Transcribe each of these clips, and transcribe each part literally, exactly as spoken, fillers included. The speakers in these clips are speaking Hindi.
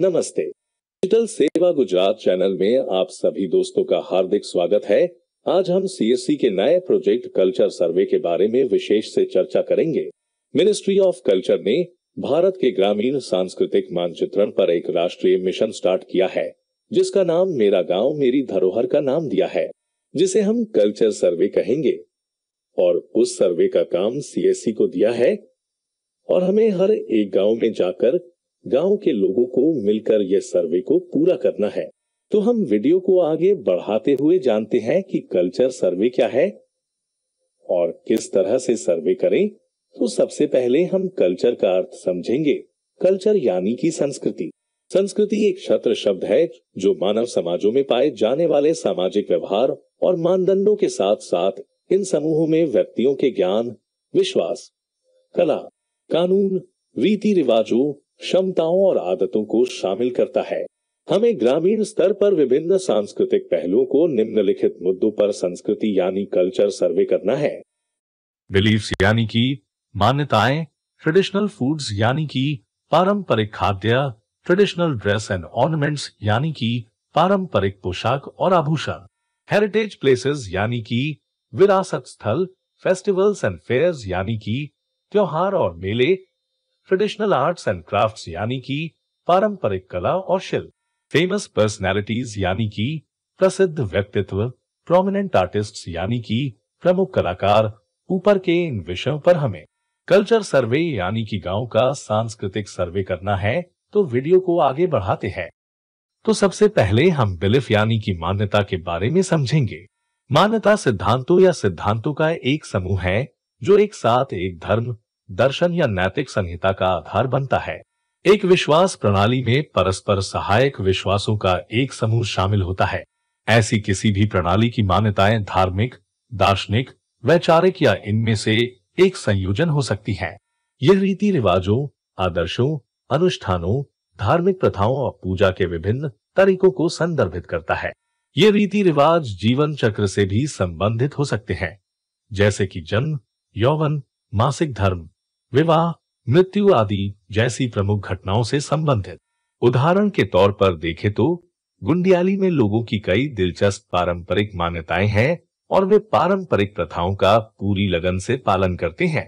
नमस्ते। डिजिटल सेवा गुजरात चैनल में आप सभी दोस्तों का हार्दिक स्वागत है। आज हम सीएससी के नए प्रोजेक्ट कल्चर सर्वे के बारे में विशेष से चर्चा करेंगे। मिनिस्ट्री ऑफ कल्चर ने भारत के ग्रामीण सांस्कृतिक मानचित्रण पर एक राष्ट्रीय मिशन स्टार्ट किया है, जिसका नाम मेरा गाँव मेरी धरोहर का नाम दिया है, जिसे हम कल्चर सर्वे कहेंगे। और उस सर्वे का काम सीएससी को दिया है और हमें हर एक गांव में जाकर गांव के लोगों को मिलकर यह सर्वे को पूरा करना है। तो हम वीडियो को आगे बढ़ाते हुए जानते हैं कि कल्चर सर्वे क्या है और किस तरह से सर्वे करें। तो सबसे पहले हम कल्चर का अर्थ समझेंगे। कल्चर यानी कि संस्कृति। संस्कृति एक छत्र शब्द है जो मानव समाजों में पाए जाने वाले सामाजिक व्यवहार और मानदंडों के साथ साथ इन समूहों में व्यक्तियों के ज्ञान, विश्वास, कला, कानून, रीति रिवाजों, क्षमताओं और आदतों को शामिल करता है। हमें ग्रामीण स्तर पर विभिन्न सांस्कृतिक पहलुओं को निम्नलिखित मुद्दों पर संस्कृति यानी कल्चर सर्वे करना है। बिलीफ्स यानी कि मान्यताएं, ट्रेडिशनल फूड्स यानी कि पारंपरिक खाद्य, ट्रेडिशनल ड्रेस एंड ऑर्नमेंट्स यानी कि पारंपरिक पोशाक और आभूषण, हेरिटेज प्लेसेस यानी कि विरासत स्थल, फेस्टिवल्स एंड फेयर्स यानी कि त्योहार और मेले, ट्रेडिशनल आर्ट्स एंड क्राफ्ट्स यानी कि पारंपरिक कला और शिल्प, फेमस पर्सनैलिटीज यानी कि प्रसिद्ध व्यक्तित्व, प्रोमिनेंट आर्टिस्ट्स यानी कि प्रमुख कलाकार। ऊपर के इन विषयों पर हमें कल्चर सर्वे यानी कि गांव का सांस्कृतिक सर्वे करना है। तो वीडियो को आगे बढ़ाते हैं। तो सबसे पहले हम बिलीफ यानी कि मान्यता के बारे में समझेंगे। मान्यता सिद्धांतों या सिद्धांतों का एक समूह है जो एक साथ एक धर्म, दर्शन या नैतिक संहिता का आधार बनता है। एक विश्वास प्रणाली में परस्पर सहायक विश्वासों का एक समूह शामिल होता है। ऐसी किसी भी प्रणाली की मान्यताएं धार्मिक, दार्शनिक, वैचारिक या इनमें से एक संयोजन हो सकती हैं। यह रीति रिवाजों, आदर्शों, अनुष्ठानों, धार्मिक प्रथाओं और पूजा के विभिन्न तरीकों को संदर्भित करता है। ये रीति रिवाज जीवन चक्र से भी संबंधित हो सकते हैं, जैसे कि जन्म, यौवन, मासिक धर्म, विवाह, मृत्यु आदि जैसी प्रमुख घटनाओं से संबंधित। उदाहरण के तौर पर देखें तो गुंडियाली में लोगों की कई दिलचस्प पारंपरिक मान्यताएं हैं और वे पारंपरिक प्रथाओं का पूरी लगन से पालन करते हैं।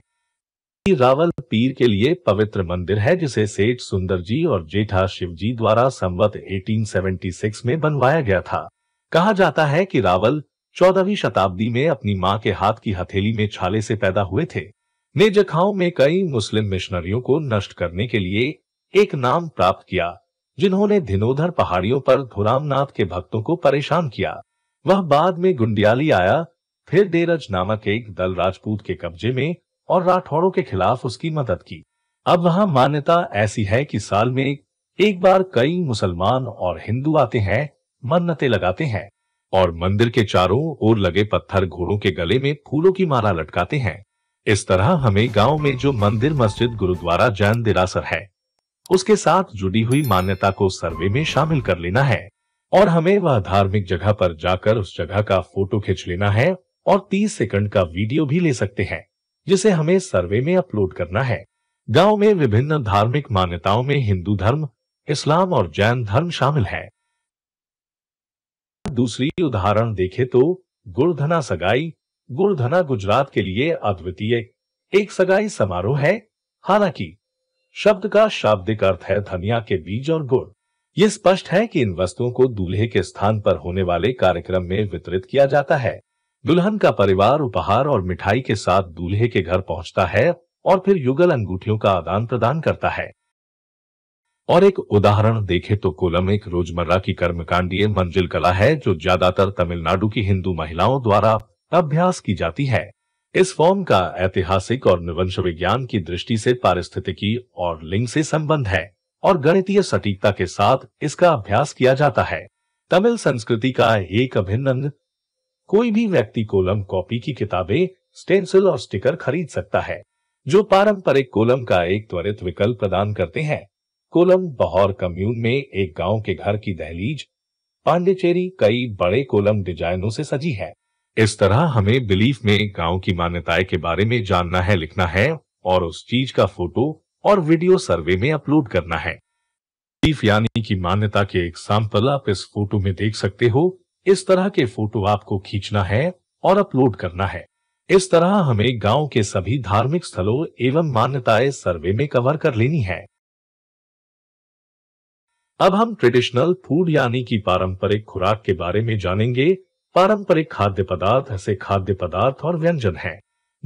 रावल पीर के लिए पवित्र मंदिर है, जिसे सेठ सुंदर जी और जेठा शिव जी द्वारा संवत अठारह सौ छिहत्तर में बनवाया गया था। कहा जाता है कि रावल चौदहवीं शताब्दी में अपनी मां के हाथ की हथेली में छाले से पैदा हुए थे। नेजखाओं में कई मुस्लिम मिशनरियों को नष्ट करने के लिए एक नाम प्राप्त किया, जिन्होंने धिनोधर पहाड़ियों पर धुरामनाथ के भक्तों को परेशान किया। वह बाद में गुंडियाली आया, फिर डेरज नामक एक दल राजपूत के कब्जे में और राठौड़ों के खिलाफ उसकी मदद की। अब वहां मान्यता ऐसी है कि साल में एक बार कई मुसलमान और हिंदू आते हैं, मन्नतें लगाते हैं और मंदिर के चारों ओर लगे पत्थर घोड़ों के गले में फूलों की माला लटकाते हैं। इस तरह हमें गांव में जो मंदिर, मस्जिद, गुरुद्वारा, जैन दिरासर है, उसके साथ जुड़ी हुई मान्यता को सर्वे में शामिल कर लेना है और हमें वह धार्मिक जगह पर जाकर उस जगह का फोटो खींच लेना है और तीस सेकंड का वीडियो भी ले सकते हैं, जिसे हमें सर्वे में अपलोड करना है। गाँव में विभिन्न धार्मिक मान्यताओं में हिंदू धर्म, इस्लाम और जैन धर्म शामिल है। दूसरी उदाहरण देखें तो गुरधना सगाई। गुरधना गुजरात के लिए अद्वितीय एक सगाई समारोह है। हालांकि शब्द का शाब्दिक अर्थ है धनिया के बीज और गुड़। यह स्पष्ट है कि इन वस्तुओं को दूल्हे के स्थान पर होने वाले कार्यक्रम में वितरित किया जाता है। दुल्हन का परिवार उपहार और मिठाई के साथ दूल्हे के घर पहुंचता है और फिर युगल अंगूठियों का आदान प्रदान करता है। और एक उदाहरण देखें तो कोलम एक रोजमर्रा की कर्मकांडीय मंजिल कला है, जो ज्यादातर तमिलनाडु की हिंदू महिलाओं द्वारा अभ्यास की जाती है। इस फॉर्म का ऐतिहासिक और निवंश विज्ञान की दृष्टि से पारिस्थितिकी और लिंग से संबंध है और गणितीय सटीकता के साथ इसका अभ्यास किया जाता है। तमिल संस्कृति का एक अभिन्न अंग। कोई भी व्यक्ति कोलम कॉपी की किताबें, स्टेंसिल और स्टिकर खरीद सकता है, जो पारंपरिक कोलम का एक त्वरित विकल्प प्रदान करते हैं। कोलम बहौर कम्यून में एक गांव के घर की दहलीज पांडिचेरी कई बड़े कोलम डिजाइनों से सजी है। इस तरह हमें बिलीफ में गांव की मान्यताएं के बारे में जानना है, लिखना है और उस चीज का फोटो और वीडियो सर्वे में अपलोड करना है। यानी कि मान्यता के एग्जाम्पल आप इस फोटो में देख सकते हो। इस तरह के फोटो आपको खींचना है और अपलोड करना है। इस तरह हमें गांव के सभी धार्मिक स्थलों एवं मान्यताएं सर्वे में कवर कर लेनी है। अब हम ट्रेडिशनल फूड यानी कि पारंपरिक खुराक के बारे में जानेंगे। पारंपरिक खाद्य पदार्थ ऐसे खाद्य पदार्थ और व्यंजन हैं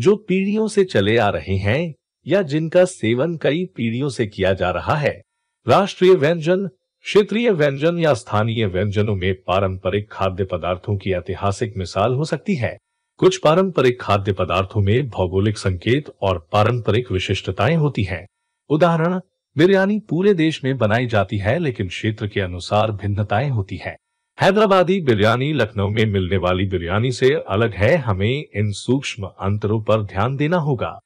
जो पीढ़ियों से चले आ रहे हैं या जिनका सेवन कई पीढ़ियों से किया जा रहा है। राष्ट्रीय व्यंजन, क्षेत्रीय व्यंजन या स्थानीय व्यंजनों में पारंपरिक खाद्य पदार्थों की ऐतिहासिक मिसाल हो सकती है। कुछ पारंपरिक खाद्य पदार्थों में भौगोलिक संकेत और पारंपरिक विशिष्टताएं होती हैं। उदाहरण, बिरयानी पूरे देश में बनाई जाती है लेकिन क्षेत्र के अनुसार भिन्नताएं होती है। हैदराबादी बिरयानी लखनऊ में मिलने वाली बिरयानी से अलग है। हमें इन सूक्ष्म अंतरों पर ध्यान देना होगा।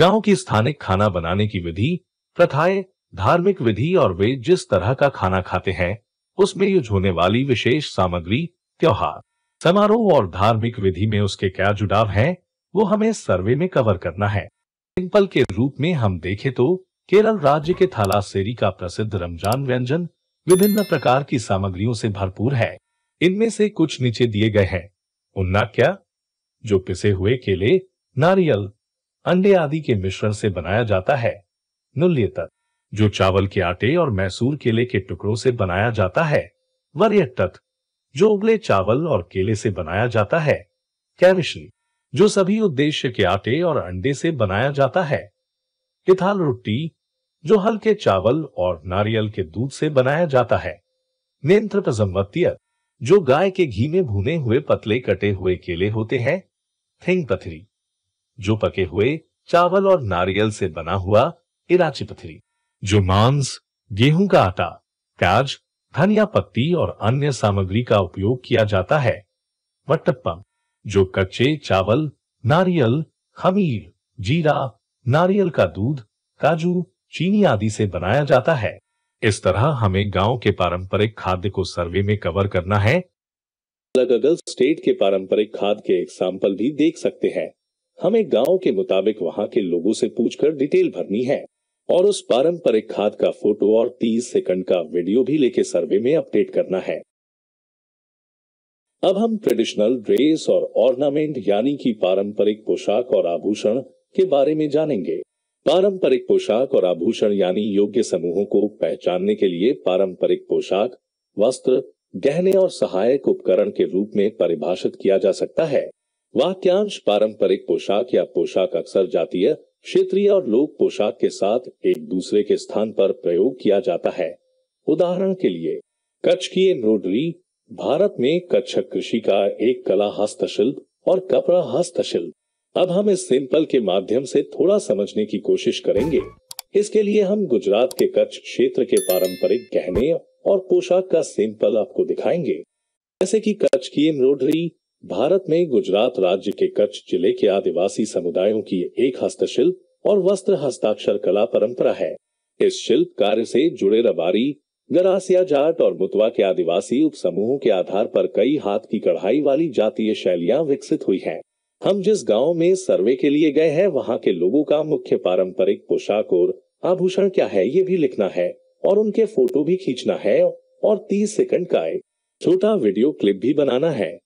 गाँव की स्थानिक खाना बनाने की विधि, प्रथाएं, धार्मिक विधि और वे जिस तरह का खाना खाते हैं उसमें यूज होने वाली विशेष सामग्री, त्योहार, समारोह और धार्मिक विधि में उसके क्या जुड़ाव हैं, वो हमें सर्वे में कवर करना है। सिंपल के रूप में हम देखें तो केरल राज्य के थालासेरी का प्रसिद्ध रमजान व्यंजन विभिन्न प्रकार की सामग्रियों से भरपूर है। इनमें से कुछ नीचे दिए गए हैं। उन्नाक्या, जो पिसे हुए केले, नारियल, अंडे आदि के मिश्रण से बनाया जाता है। नुल्यतर, जो चावल के आटे और मैसूर केले के टुकड़ों से बनाया जाता है। वरियट्टत, जो उबले चावल और केले से बनाया जाता है। कैविश्री, जो सभी उद्देश्य के आटे और अंडे से बनाया जाता है। इथाल रोटी, जो हल्के चावल और नारियल के दूध से बनाया जाता है। नेत्रपजम्वत्य, जो गाय के घी में भुने हुए पतले कटे हुए केले होते हैं। थिंग पथरी, जो पके हुए चावल और नारियल से बना हुआ इराची पथरी, जो मांस, गेहूं का आटा, प्याज, धनिया पत्ती और अन्य सामग्री का उपयोग किया जाता है। वट्टप्पम, जो कच्चे चावल, नारियल, खमीर, जीरा, नारियल का दूध, काजू, चीनी आदि से बनाया जाता है। इस तरह हमें गांव के पारंपरिक खाद्य को सर्वे में कवर करना है। अलग अलग स्टेट के पारंपरिक खाद्य के एग्जाम्पल भी देख सकते हैं। हमें गाँव के मुताबिक वहाँ के लोगों से पूछकर डिटेल भरनी है और उस पारंपरिक खाद का फोटो और तीस सेकंड का वीडियो भी लेके सर्वे में अपडेट करना है। अब हम ट्रेडिशनल ड्रेस और ऑर्नामेंट यानी कि पारंपरिक पोशाक और आभूषण के बारे में जानेंगे। पारंपरिक पोशाक और आभूषण यानी योग्य समूहों को पहचानने के लिए पारंपरिक पोशाक, वस्त्र, गहने और सहायक उपकरण के रूप में परिभाषित किया जा सकता है। वाक्यांश, पारंपरिक पोशाक या पोशाक अक्सर जातीय, क्षेत्रीय और लोक पोशाक के साथ एक दूसरे के स्थान पर प्रयोग किया जाता है। उदाहरण के लिए, कच्छ की एम्ब्रॉयडरी भारत में कच्छक कृषि का एक कला हस्तशिल्प और कपड़ा हस्तशिल्प। अब हम इस सिंपल के माध्यम से थोड़ा समझने की कोशिश करेंगे। इसके लिए हम गुजरात के कच्छ क्षेत्र के पारंपरिक गहने और पोशाक का सिंपल आपको दिखाएंगे, जैसे कि कच्छ की एम्ब्रॉयडरी भारत में गुजरात राज्य के कच्छ जिले के आदिवासी समुदायों की एक हस्तशिल्प और वस्त्र हस्ताक्षर कला परंपरा है। इस शिल्प कार्य से जुड़े रबारी, गरासिया, जाट और मुतवा के आदिवासी उपसमूहों के आधार पर कई हाथ की कढ़ाई वाली जातीय शैलियां विकसित हुई हैं। हम जिस गांव में सर्वे के लिए गए हैं वहाँ के लोगों का मुख्य पारंपरिक पोशाक और आभूषण क्या है ये भी लिखना है और उनके फोटो भी खींचना है और तीस सेकेंड का एक छोटा वीडियो क्लिप भी बनाना है।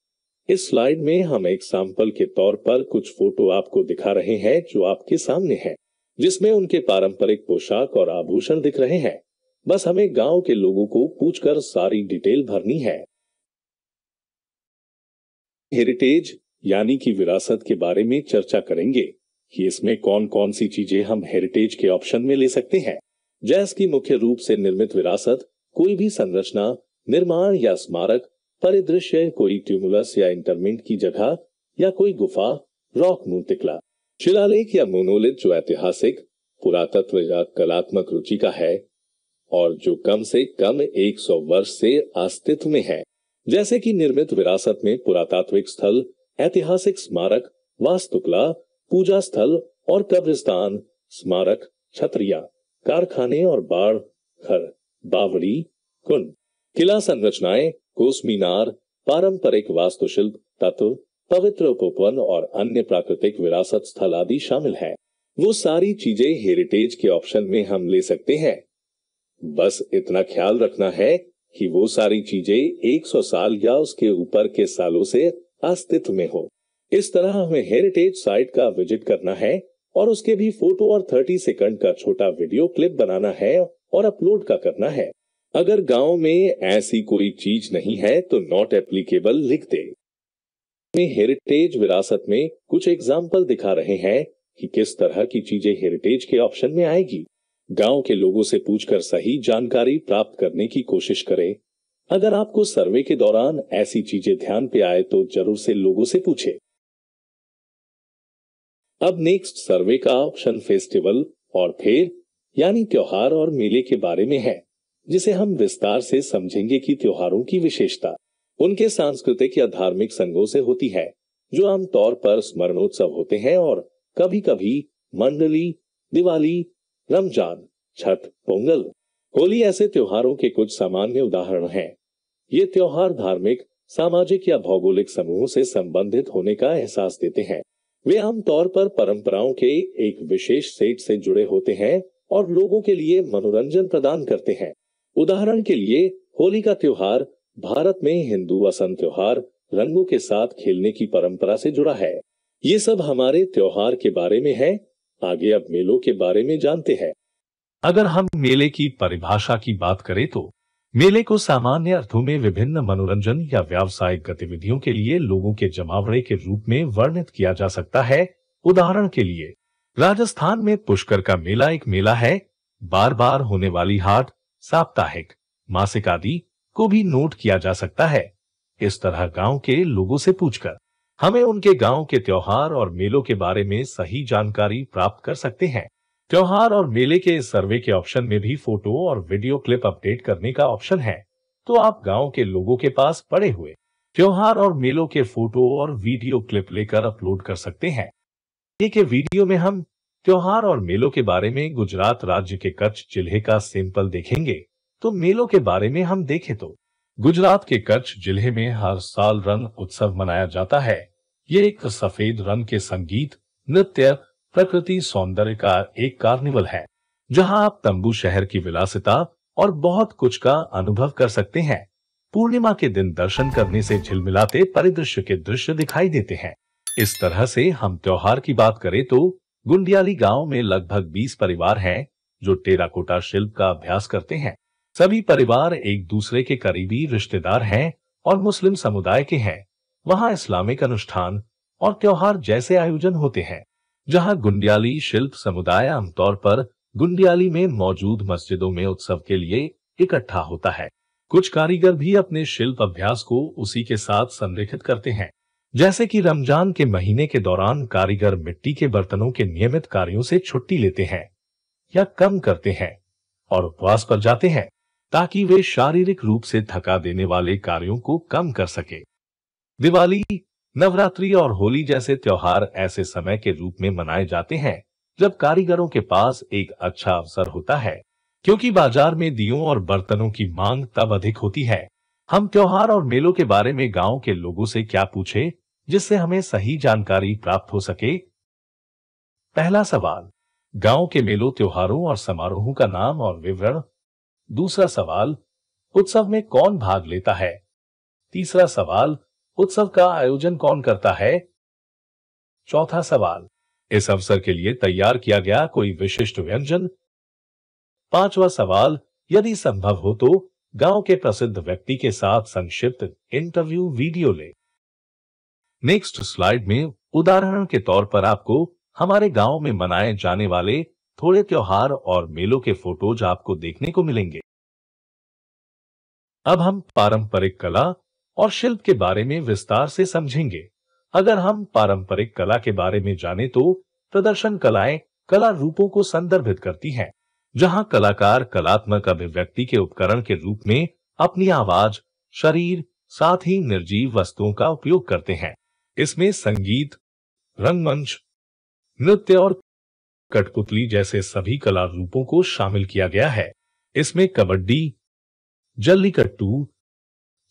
इस स्लाइड में हम एक सैंपल के तौर पर कुछ फोटो आपको दिखा रहे हैं जो आपके सामने हैं, जिसमें उनके पारंपरिक पोशाक और आभूषण दिख रहे हैं। बस हमें गांव के लोगों को पूछकर सारी डिटेल भरनी है। हेरिटेज यानी कि विरासत के बारे में चर्चा करेंगे कि इसमें कौन कौन सी चीजें हम हेरिटेज के ऑप्शन में ले सकते हैं। जैसे कि मुख्य रूप से निर्मित विरासत, कोई भी संरचना, निर्माण या स्मारक, परिदृश्य, कोई ट्यूमुलस या इंटरमेंट की जगह या कोई गुफा, रॉक मूर्तिकला, शिलालेख या मोनोलिथ जो ऐतिहासिक, पुरातत्व या कलात्मक रुचि का है और जो कम से कम सौ वर्ष से अस्तित्व में है। जैसे कि निर्मित विरासत में पुरातात्विक स्थल, ऐतिहासिक स्मारक, वास्तुकला, पूजा स्थल और कब्रिस्तान, स्मारक, छतरिया, कारखाने और बाड़, घर, बावड़ी, कुंड, किला संरचनाएं, कोस मीनार, पारंपरिक वास्तुशिल्प, तत्व, पवित्र उपवन और अन्य प्राकृतिक विरासत स्थल आदि शामिल हैं। वो सारी चीजें हेरिटेज के ऑप्शन में हम ले सकते हैं। बस इतना ख्याल रखना है कि वो सारी चीजें सौ साल या उसके ऊपर के सालों से अस्तित्व में हो। इस तरह हमें हेरिटेज साइट का विजिट करना है और उसके भी फोटो और तीस सेकंड का छोटा वीडियो क्लिप बनाना है और अपलोड का करना है। अगर गांव में ऐसी कोई चीज नहीं है तो नॉट एप्लीकेबल लिख दे। में हेरिटेज विरासत में कुछ एग्जाम्पल दिखा रहे हैं कि किस तरह की चीजें हेरिटेज के ऑप्शन में आएगी। गांव के लोगों से पूछकर सही जानकारी प्राप्त करने की कोशिश करें। अगर आपको सर्वे के दौरान ऐसी चीजें ध्यान पे आए तो जरूर से लोगों से पूछे। अब नेक्स्ट सर्वे का ऑप्शन फेस्टिवल और फिर यानी त्योहार और मेले के बारे में है, जिसे हम विस्तार से समझेंगे कि त्योहारों की विशेषता उनके सांस्कृतिक या धार्मिक संघों से होती है जो आमतौर पर स्मरणोत्सव होते हैं और कभी कभी मंडली, दिवाली, रमजान, छठ, पोंगल, होली ऐसे त्योहारों के कुछ सामान्य उदाहरण हैं। ये त्योहार धार्मिक, सामाजिक या भौगोलिक समूहों से संबंधित होने का एहसास देते हैं। वे आमतौर पर परंपराओं के एक विशेष सेट से जुड़े होते हैं और लोगों के लिए मनोरंजन प्रदान करते हैं। उदाहरण के लिए होली का त्योहार भारत में हिंदू वसंत त्योहार रंगों के साथ खेलने की परंपरा से जुड़ा है। ये सब हमारे त्योहार के बारे में है। आगे अब मेलों के बारे में जानते हैं। अगर हम मेले की परिभाषा की बात करें तो मेले को सामान्य अर्थों में विभिन्न मनोरंजन या व्यावसायिक गतिविधियों के लिए लोगों के जमावड़े के रूप में वर्णित किया जा सकता है। उदाहरण के लिए राजस्थान में पुष्कर का मेला एक मेला है। बार बार होने वाली हाट, साप्ताहिक, मासिक आदि को भी नोट किया जा सकता है। इस तरह गाँव के लोगों से पूछकर हमें उनके गांव के त्योहार और मेलों के बारे में सही जानकारी प्राप्त कर सकते हैं। त्योहार और मेले के इस सर्वे के ऑप्शन में भी फोटो और वीडियो क्लिप अपडेट करने का ऑप्शन है, तो आप गांव के लोगों के पास पड़े हुए त्योहार और मेलों के फोटो और वीडियो क्लिप लेकर अपलोड कर सकते हैं। एक वीडियो में हम त्योहार और मेलों के बारे में गुजरात राज्य के कच्छ जिले का सैंपल देखेंगे। तो मेलों के बारे में हम देखें तो गुजरात के कच्छ जिले में हर साल रंग उत्सव मनाया जाता है। ये एक सफेद रंग के संगीत, नृत्य, प्रकृति सौंदर्य का एक कार्निवल है, जहां आप तंबू शहर की विलासिता और बहुत कुछ का अनुभव कर सकते हैं। पूर्णिमा के दिन दर्शन करने से झिलमिलाते परिदृश्य के दृश्य दिखाई देते हैं। इस तरह से हम त्योहार की बात करें तो गुंडियाली गाँव में लगभग बीस परिवार हैं जो टेराकोटा शिल्प का अभ्यास करते हैं। सभी परिवार एक दूसरे के करीबी रिश्तेदार हैं और मुस्लिम समुदाय के हैं। वहां इस्लामिक अनुष्ठान और त्योहार जैसे आयोजन होते हैं, जहां गुंडियाली शिल्प समुदाय आमतौर पर गुंडियाली में मौजूद मस्जिदों में उत्सव के लिए इकट्ठा होता है। कुछ कारीगर भी अपने शिल्प अभ्यास को उसी के साथ संरेखित करते हैं, जैसे कि रमजान के महीने के दौरान कारीगर मिट्टी के बर्तनों के नियमित कार्यों से छुट्टी लेते हैं या कम करते हैं और उपवास पर जाते हैं ताकि वे शारीरिक रूप से थका देने वाले कार्यों को कम कर सके। दिवाली, नवरात्रि और होली जैसे त्योहार ऐसे समय के रूप में मनाए जाते हैं जब कारीगरों के पास एक अच्छा अवसर होता है, क्योंकि बाजार में दियों और बर्तनों की मांग तब अधिक होती है। हम त्योहार और मेलों के बारे में गांव के लोगों से क्या पूछे जिससे हमें सही जानकारी प्राप्त हो सके? पहला सवाल, गाँव के मेलों, त्योहारों और समारोहों का नाम और विवरण। दूसरा सवाल, उत्सव में कौन भाग लेता है? तीसरा सवाल, उत्सव का आयोजन कौन करता है? चौथा सवाल, इस अवसर के लिए तैयार किया गया कोई विशिष्ट व्यंजन? पांचवा सवाल, यदि संभव हो तो गांव के प्रसिद्ध व्यक्ति के साथ संक्षिप्त इंटरव्यू वीडियो ले। नेक्स्ट स्लाइड में उदाहरण के तौर पर आपको हमारे गांव में मनाए जाने वाले थोड़े त्योहार और मेलों के फोटोज आपको देखने को मिलेंगे। अब हम पारंपरिक कला और शिल्प के बारे में विस्तार से समझेंगे। अगर हम पारंपरिक कला के बारे में जाने तो प्रदर्शन कलाएं कला रूपों को संदर्भित करती हैं, जहां कलाकार कलात्मक अभिव्यक्ति के उपकरण के रूप में अपनी आवाज, शरीर, साथ ही निर्जीव वस्तुओं का उपयोग करते हैं। इसमें संगीत, रंगमंच, नृत्य और कठपुतली जैसे सभी कला रूपों को शामिल किया गया है। इसमें कबड्डी, जल्लीकट्टू,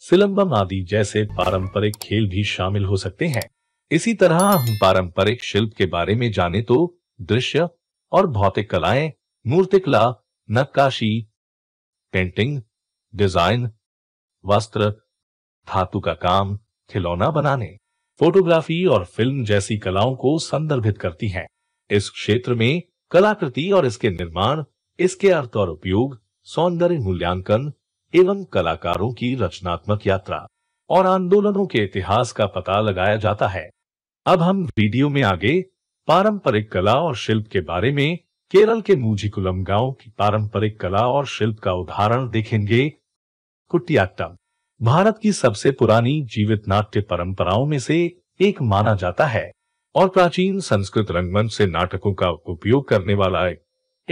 सिलंबम आदि जैसे पारंपरिक खेल भी शामिल हो सकते हैं। इसी तरह हम पारंपरिक शिल्प के बारे में जाने तो दृश्य और भौतिक कलाएं, मूर्तिकला, नक्काशी, पेंटिंग, डिजाइन, वस्त्र, धातु का काम, खिलौना बनाने, फोटोग्राफी और फिल्म जैसी कलाओं को संदर्भित करती हैं। इस क्षेत्र में कलाकृति और इसके निर्माण, इसके अर्थ और उपयोग, सौंदर्य मूल्यांकन एवं कलाकारों की रचनात्मक यात्रा और आंदोलनों के इतिहास का पता लगाया जाता है। अब हम वीडियो में आगे पारंपरिक कला और शिल्प के बारे में केरल के मूझीकुलम गांव की पारंपरिक कला और शिल्प का उदाहरण देखेंगे। कुटियाट्टम भारत की सबसे पुरानी जीवित नाट्य परंपराओं में से एक माना जाता है और प्राचीन संस्कृत रंगमंच से नाटकों का उपयोग करने वाला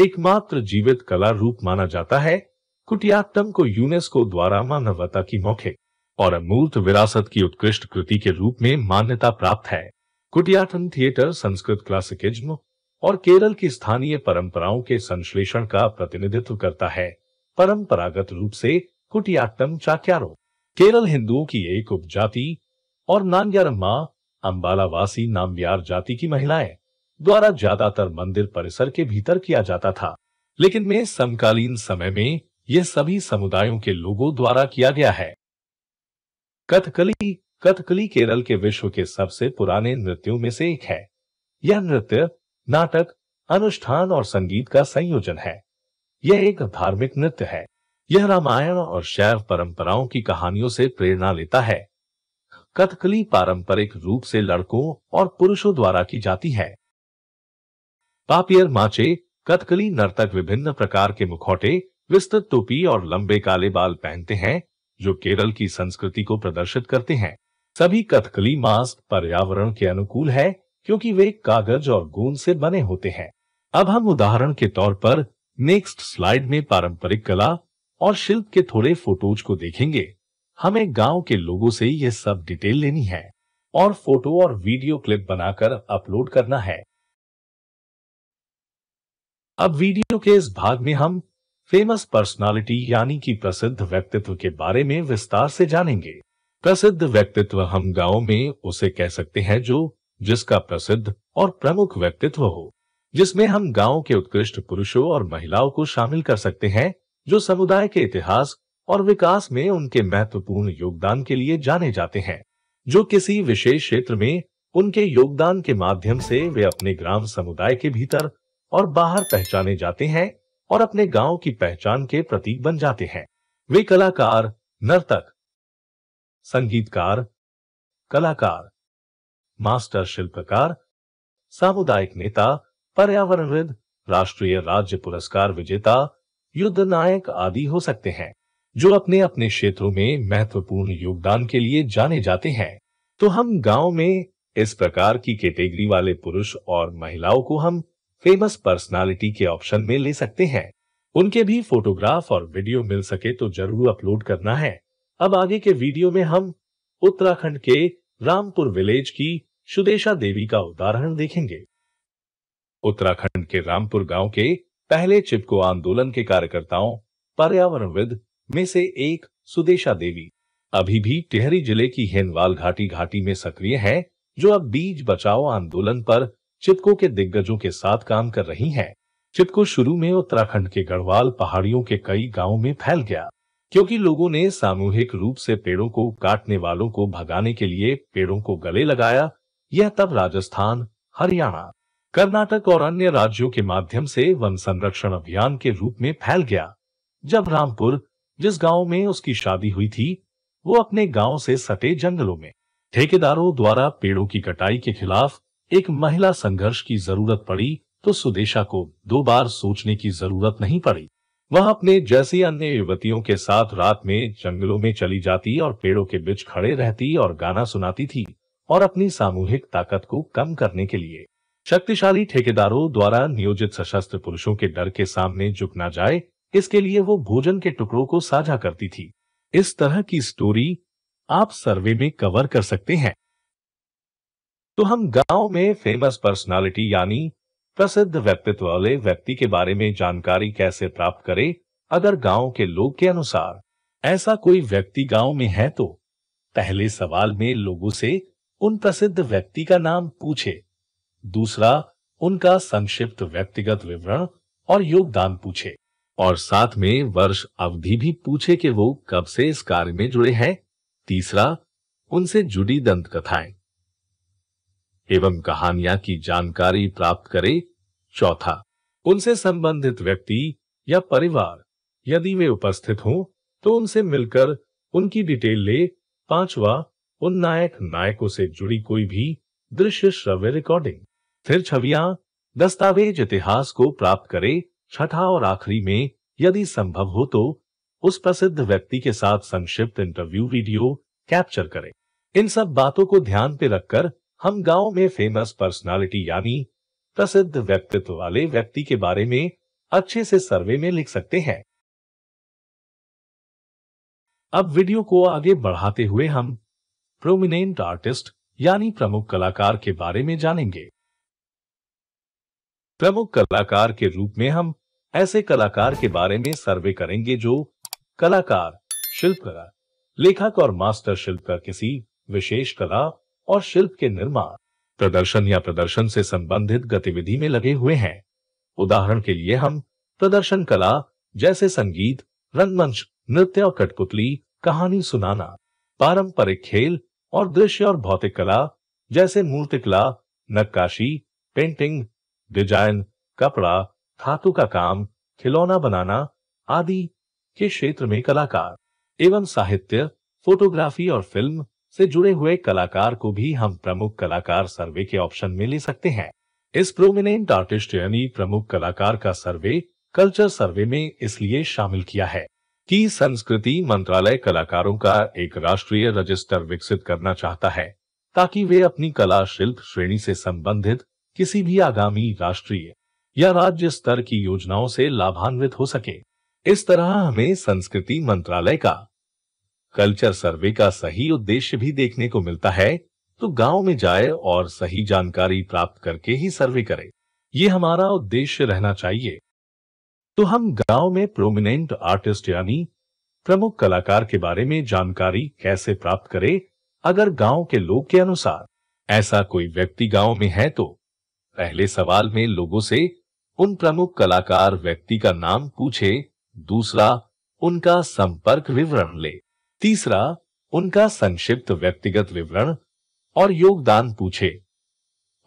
एकमात्र जीवित कला रूप माना जाता है। कुटियाट्टम को यूनेस्को द्वारा मानवता की मौखिक और अमूर्त विरासत की उत्कृष्ट कृति के रूप में मान्यता प्राप्त है। कुटियाट्टम थिएटर संस्कृत क्लासिकिज्म और केरल की स्थानीय परंपराओं के संश्लेषण का प्रतिनिधित्व करता है। परंपरागत रूप से कुटियाट्टम चाक्यारो केरल हिंदुओं की एक उपजाति और नान्यारम्मा अंबालावासी नाम्बियार जाति की महिलाएं द्वारा ज्यादातर मंदिर परिसर के भीतर किया जाता था, लेकिन में समकालीन समय में यह सभी समुदायों के लोगों द्वारा किया गया है। कथकली कथकली केरल के विश्व के सबसे पुराने नृत्यों में से एक है। यह नृत्य नाटक, अनुष्ठान और संगीत का संयोजन है। यह एक धार्मिक नृत्य है। यह रामायण और शैव परंपराओं की कहानियों से प्रेरणा लेता है। कथकली पारंपरिक रूप से लड़कों और पुरुषों द्वारा की जाती है। पापियर माचे कथकली नर्तक विभिन्न प्रकार के मुखौटे, विस्तृत टोपी और लंबे काले बाल पहनते हैं जो केरल की संस्कृति को प्रदर्शित करते हैं। सभी कथकली मास्क पर्यावरण के अनुकूल है क्योंकि वे कागज और गोंद से बने होते हैं। अब हम उदाहरण के तौर पर नेक्स्ट स्लाइड में पारंपरिक कला और शिल्प के थोड़े फोटोज को देखेंगे। हमें गांव के लोगों से यह सब डिटेल लेनी है और फोटो और वीडियो क्लिप बनाकर अपलोड करना है। अब वीडियो के इस भाग में हम फेमस पर्सनालिटी यानी कि प्रसिद्ध व्यक्तित्व के बारे में विस्तार से जानेंगे। प्रसिद्ध व्यक्तित्व हम गांव में उसे कह सकते हैं जो जिसका प्रसिद्ध और प्रमुख व्यक्तित्व हो, जिसमें हम गांव के उत्कृष्ट पुरुषों और महिलाओं को शामिल कर सकते हैं जो समुदाय के इतिहास और विकास में उनके महत्वपूर्ण योगदान के लिए जाने जाते हैं, जो किसी विशेष क्षेत्र में उनके योगदान के माध्यम से वे अपने ग्राम समुदाय के भीतर और बाहर पहचाने जाते हैं और अपने गांव की पहचान के प्रतीक बन जाते हैं। वे कलाकार, नर्तक, संगीतकार, कलाकार, मास्टर शिल्पकार, सामुदायिक नेता, पर्यावरणविद, राष्ट्रीय राज्य पुरस्कार विजेता, युद्ध नायक आदि हो सकते हैं जो अपने अपने क्षेत्रों में महत्वपूर्ण योगदान के लिए जाने जाते हैं। तो हम गांव में इस प्रकार की कैटेगरी वाले पुरुष और महिलाओं को हम फेमस पर्सनालिटी के ऑप्शन में ले सकते हैं। उनके भी फोटोग्राफ और वीडियो मिल सके तो जरूर अपलोड करना है। अब आगे के वीडियो में हम उत्तराखंड के रामपुर विलेज की सुदेशा देवी का उदाहरण देखेंगे। उत्तराखंड के रामपुर गांव के पहले चिपको आंदोलन के कार्यकर्ताओं, पर्यावरणविद में से एक सुदेशा देवी अभी भी टिहरी जिले की हेनवाल घाटी घाटी में सक्रिय है, जो अब बीज बचाओ आंदोलन पर चिपको के दिग्गजों के साथ काम कर रही हैं। चिपको शुरू में उत्तराखंड के गढ़वाल पहाड़ियों के कई गांवों में फैल गया क्योंकि लोगों ने सामूहिक रूप से पेड़ों को काटने वालों को भगाने के लिए पेड़ों को गले लगाया। यह तब राजस्थान, हरियाणा, कर्नाटक और अन्य राज्यों के माध्यम से वन संरक्षण अभियान के रूप में फैल गया। जब रामपुर, जिस गाँव में उसकी शादी हुई थी, वो अपने गाँव से सटे जंगलों में ठेकेदारों द्वारा पेड़ों की कटाई के खिलाफ एक महिला संघर्ष की जरूरत पड़ी तो सुदेशा को दो बार सोचने की जरूरत नहीं पड़ी। वह अपने जैसी अन्य युवतियों के साथ रात में जंगलों में चली जाती और पेड़ों के बीच खड़े रहती और गाना सुनाती थी और अपनी सामूहिक ताकत को कम करने के लिए शक्तिशाली ठेकेदारों द्वारा नियोजित सशस्त्र पुरुषों के डर के सामने झुक ना जाए, इसके लिए वो भोजन के टुकड़ों को साझा करती थी। इस तरह की स्टोरी आप सर्वे में कवर कर सकते हैं। तो हम गांव में फेमस पर्सनालिटी यानी प्रसिद्ध व्यक्तित्व वाले व्यक्ति के बारे में जानकारी कैसे प्राप्त करें? अगर गांव के लोग के अनुसार ऐसा कोई व्यक्ति गांव में है तो पहले सवाल में लोगों से उन प्रसिद्ध व्यक्ति का नाम पूछे, दूसरा उनका संक्षिप्त व्यक्तिगत विवरण और योगदान पूछे, और साथ में वर्ष अवधि भी पूछे कि वो कब से इस कार्य में जुड़े हैं। तीसरा, उनसे जुड़ी दंत कथाएं एवं कहानियां की जानकारी प्राप्त करें। चौथा, उनसे संबंधित व्यक्ति या परिवार यदि वे उपस्थित हों तो उनसे मिलकर उनकी डिटेल ले। पांचवा, उन नायक नायकों से जुड़ी कोई भी दृश्य श्रव्य रिकॉर्डिंग फिर छवियां दस्तावेज इतिहास को प्राप्त करें। छठा और आखिरी में यदि संभव हो तो उस प्रसिद्ध व्यक्ति के साथ संक्षिप्त इंटरव्यू वीडियो कैप्चर करें। इन सब बातों को ध्यान पे रखकर हम गांव में फेमस पर्सनालिटी यानी प्रसिद्ध व्यक्तित्व वाले व्यक्ति के बारे में अच्छे से सर्वे में लिख सकते हैं। अब वीडियो को आगे बढ़ाते हुए हम प्रोमिनेंट आर्टिस्ट यानी प्रमुख कलाकार के बारे में जानेंगे। प्रमुख कलाकार के रूप में हम ऐसे कलाकार के बारे में सर्वे करेंगे जो कलाकार, शिल्पकार, लेखक और मास्टर शिल्पकार किसी विशेष कला और शिल्प के निर्माण, प्रदर्शन या प्रदर्शन से संबंधित गतिविधि में लगे हुए हैं। उदाहरण के लिए हम प्रदर्शन कला जैसे संगीत, रंगमंच, नृत्य और कठपुतली, कहानी सुनाना, पारंपरिक खेल और दृश्य और भौतिक कला जैसे मूर्तिकला, नक्काशी, पेंटिंग, डिजाइन, कपड़ा, धातु का काम, खिलौना बनाना आदि के क्षेत्र में कलाकार एवं साहित्य, फोटोग्राफी और फिल्म से जुड़े हुए कलाकार को भी हम प्रमुख कलाकार सर्वे के ऑप्शन में ले सकते हैं। इस प्रोमिनेंट आर्टिस्ट यानी प्रमुख कलाकार का सर्वे कल्चर सर्वे में इसलिए शामिल किया है कि संस्कृति मंत्रालय कलाकारों का एक राष्ट्रीय रजिस्टर विकसित करना चाहता है ताकि वे अपनी कला शिल्प श्रेणी से संबंधित किसी भी आगामी राष्ट्रीय या राज्य स्तर की योजनाओं से लाभान्वित हो सके। इस तरह हमें संस्कृति मंत्रालय का कल्चर सर्वे का सही उद्देश्य भी देखने को मिलता है। तो गांव में जाए और सही जानकारी प्राप्त करके ही सर्वे करें, ये हमारा उद्देश्य रहना चाहिए। तो हम गांव में प्रोमिनेंट आर्टिस्ट यानी प्रमुख कलाकार के बारे में जानकारी कैसे प्राप्त करें? अगर गांव के लोग के अनुसार ऐसा कोई व्यक्ति गांव में है तो पहले सवाल में लोगों से उन प्रमुख कलाकार व्यक्ति का नाम पूछे। दूसरा, उनका संपर्क विवरण ले। तीसरा, उनका संक्षिप्त व्यक्तिगत विवरण और योगदान पूछे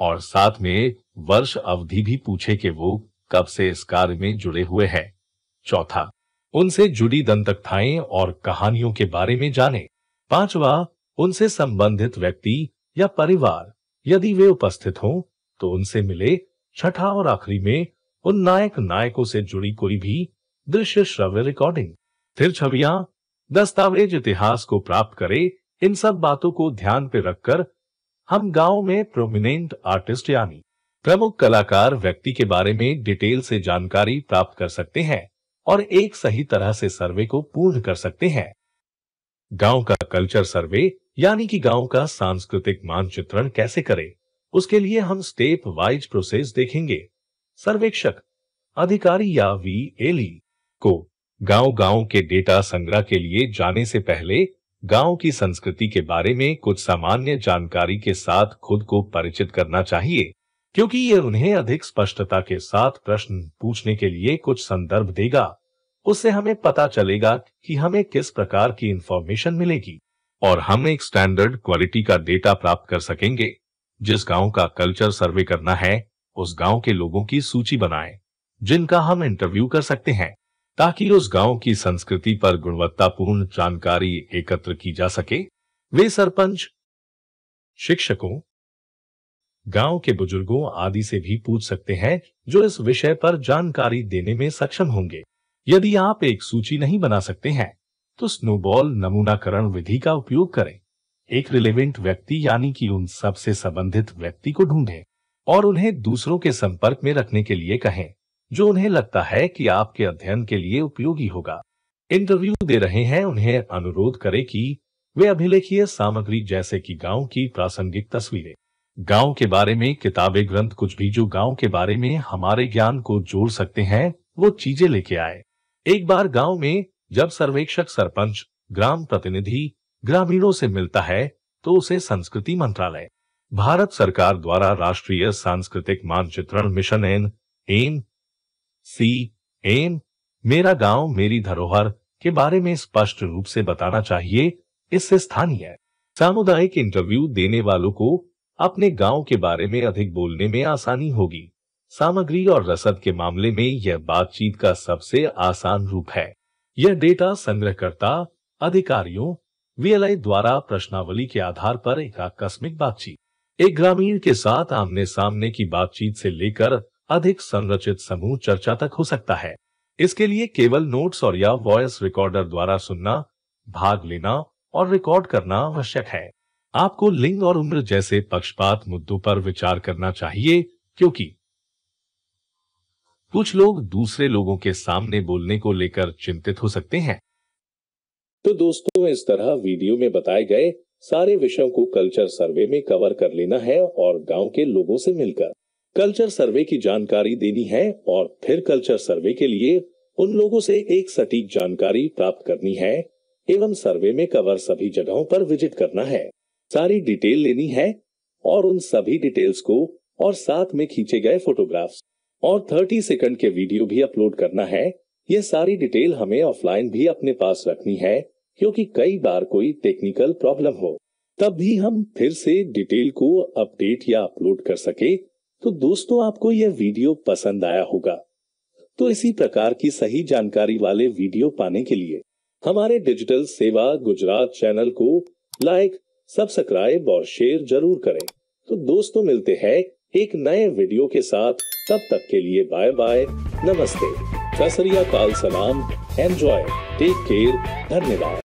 और साथ में वर्ष अवधि भी पूछे कि वो कब से इस कार्य में जुड़े हुए हैं। चौथा, उनसे जुड़ी दंतकथाएं और कहानियों के बारे में जाने। पांचवा, उनसे संबंधित व्यक्ति या परिवार यदि वे उपस्थित हों तो उनसे मिले। छठा और आखिरी में उन नायक नायकों से जुड़ी कोई भी दृश्य श्रव्य रिकॉर्डिंग फिर छवियां दस्तावेज इतिहास को प्राप्त करें। इन सब बातों को ध्यान पे रखकर हम गांव में प्रोमिनेंट आर्टिस्ट यानी प्रमुख कलाकार व्यक्ति के बारे में डिटेल से जानकारी प्राप्त कर सकते हैं और एक सही तरह से सर्वे को पूर्ण कर सकते हैं। गांव का कल्चर सर्वे यानी कि गांव का सांस्कृतिक मानचित्रण कैसे करें, उसके लिए हम स्टेप वाइज प्रोसेस देखेंगे। सर्वेक्षक अधिकारी या वी एल ई को गांव-गांव के डेटा संग्रह के लिए जाने से पहले गांव की संस्कृति के बारे में कुछ सामान्य जानकारी के साथ खुद को परिचित करना चाहिए, क्योंकि ये उन्हें अधिक स्पष्टता के साथ प्रश्न पूछने के लिए कुछ संदर्भ देगा। उससे हमें पता चलेगा कि हमें किस प्रकार की इंफॉर्मेशन मिलेगी और हम एक स्टैंडर्ड क्वालिटी का डेटा प्राप्त कर सकेंगे। जिस गांव का कल्चर सर्वे करना है उस गांव के लोगों की सूची बनाएं, जिनका हम इंटरव्यू कर सकते हैं ताकि उस गांव की संस्कृति पर गुणवत्तापूर्ण जानकारी एकत्र की जा सके। वे सरपंच, शिक्षकों, गांव के बुजुर्गों आदि से भी पूछ सकते हैं जो इस विषय पर जानकारी देने में सक्षम होंगे। यदि आप एक सूची नहीं बना सकते हैं तो स्नोबॉल नमूनाकरण विधि का उपयोग करें। एक रिलेवेंट व्यक्ति यानी कि उन सब से संबंधित व्यक्ति को ढूंढें और उन्हें दूसरों के संपर्क में रखने के लिए कहें जो उन्हें लगता है कि आपके अध्ययन के लिए उपयोगी होगा। इंटरव्यू दे रहे हैं उन्हें अनुरोध करें कि वे अभिलेखीय सामग्री जैसे कि गांव की प्रासंगिक तस्वीरें, गांव के बारे में किताबें, ग्रंथ, कुछ भी जो गांव के बारे में हमारे ज्ञान को जोड़ सकते हैं, वो चीजें लेके आए। एक बार गाँव में जब सर्वेक्षक सरपंच, ग्राम प्रतिनिधि ग्रामीणों से मिलता है तो उसे संस्कृति मंत्रालय, भारत सरकार द्वारा राष्ट्रीय सांस्कृतिक मानचित्रण mission N M C M मेरा गांव मेरी धरोहर के बारे में स्पष्ट रूप से बताना चाहिए। इससे स्थानीय सामुदायिक इंटरव्यू देने वालों को अपने गांव के बारे में अधिक बोलने में आसानी होगी। सामग्री और रसद के मामले में यह बातचीत का सबसे आसान रूप है। यह डेटा संग्रहकर्ता अधिकारियों वीएलआई द्वारा प्रश्नावली के आधार पर एक आकस्मिक बातचीत, एक ग्रामीण के साथ आमने सामने की बातचीत से लेकर अधिक संरचित समूह चर्चा तक हो सकता है। इसके लिए केवल नोट्स और या वॉइस रिकॉर्डर द्वारा सुनना, भाग लेना और रिकॉर्ड करना आवश्यक है। आपको लिंग और उम्र जैसे पक्षपात मुद्दों पर विचार करना चाहिए, क्योंकि कुछ लोग दूसरे लोगों के सामने बोलने को लेकर चिंतित हो सकते हैं। तो दोस्तों, इस तरह वीडियो में बताए गए सारे विषयों को कल्चर सर्वे में कवर कर लेना है और गांव के लोगों से मिलकर कल्चर सर्वे की जानकारी देनी है और फिर कल्चर सर्वे के लिए उन लोगों से एक सटीक जानकारी प्राप्त करनी है एवं सर्वे में कवर सभी जगहों पर विजिट करना है, सारी डिटेल लेनी है और उन सभी डिटेल्स को और साथ में खींचे गए फोटोग्राफ्स और तीस सेकंड के वीडियो भी अपलोड करना है। ये सारी डिटेल हमें ऑफलाइन भी अपने पास रखनी है, क्योंकि कई बार कोई टेक्निकल प्रॉब्लम हो तब भी हम फिर से डिटेल को अपडेट या अपलोड कर सके। तो दोस्तों, आपको यह वीडियो पसंद आया होगा। तो इसी प्रकार की सही जानकारी वाले वीडियो पाने के लिए हमारे डिजिटल सेवा गुजरात चैनल को लाइक, सब्सक्राइब और शेयर जरूर करें। तो दोस्तों, मिलते हैं एक नए वीडियो के साथ। तब तक के लिए बाय बाय, नमस्ते, सत श्री अकाल, सलाम, एंजॉय, टेक केयर, धन्यवाद।